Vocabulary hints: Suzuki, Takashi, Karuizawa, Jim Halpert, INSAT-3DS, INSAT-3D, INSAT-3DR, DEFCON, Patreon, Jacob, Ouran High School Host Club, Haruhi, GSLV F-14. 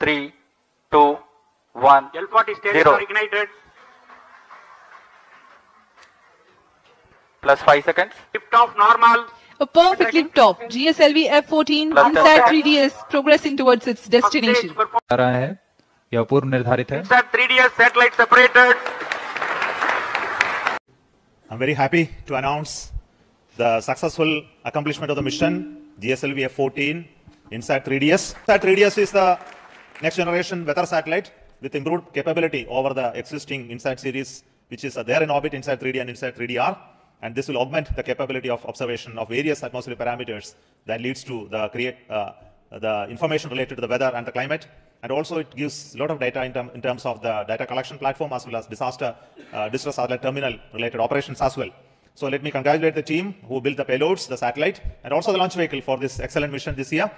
3, 2, 1, L40 stages are ignited. Plus 5 seconds. Lift off normal. A perfect lift off. GSLV F-14 INSAT-3DS progressing towards its destination. यह पूर्व निर्धारित है. INSAT-3DS satellite separated. I'm very happy to announce the successful accomplishment of the mission GSLV F-14 INSAT-3DS. INSAT-3DS is the next generation weather satellite with improved capability over the existing INSAT series, which is there in orbit, INSAT-3D and INSAT-3DR. And this will augment the capability of observation of various atmospheric parameters that leads to the information related to the weather and the climate. And also it gives a lot of data in terms of the data collection platform as well as disaster, distress satellite terminal related operations as well. So let me congratulate the team who built the payloads, the satellite, and also the launch vehicle for this excellent mission this year.